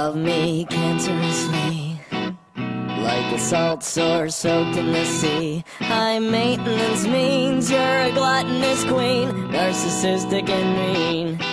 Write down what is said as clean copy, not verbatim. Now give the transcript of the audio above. Love me cancerously, like a salt sore soaked in the sea. High maintenance means you're a gluttonous queen, narcissistic and mean.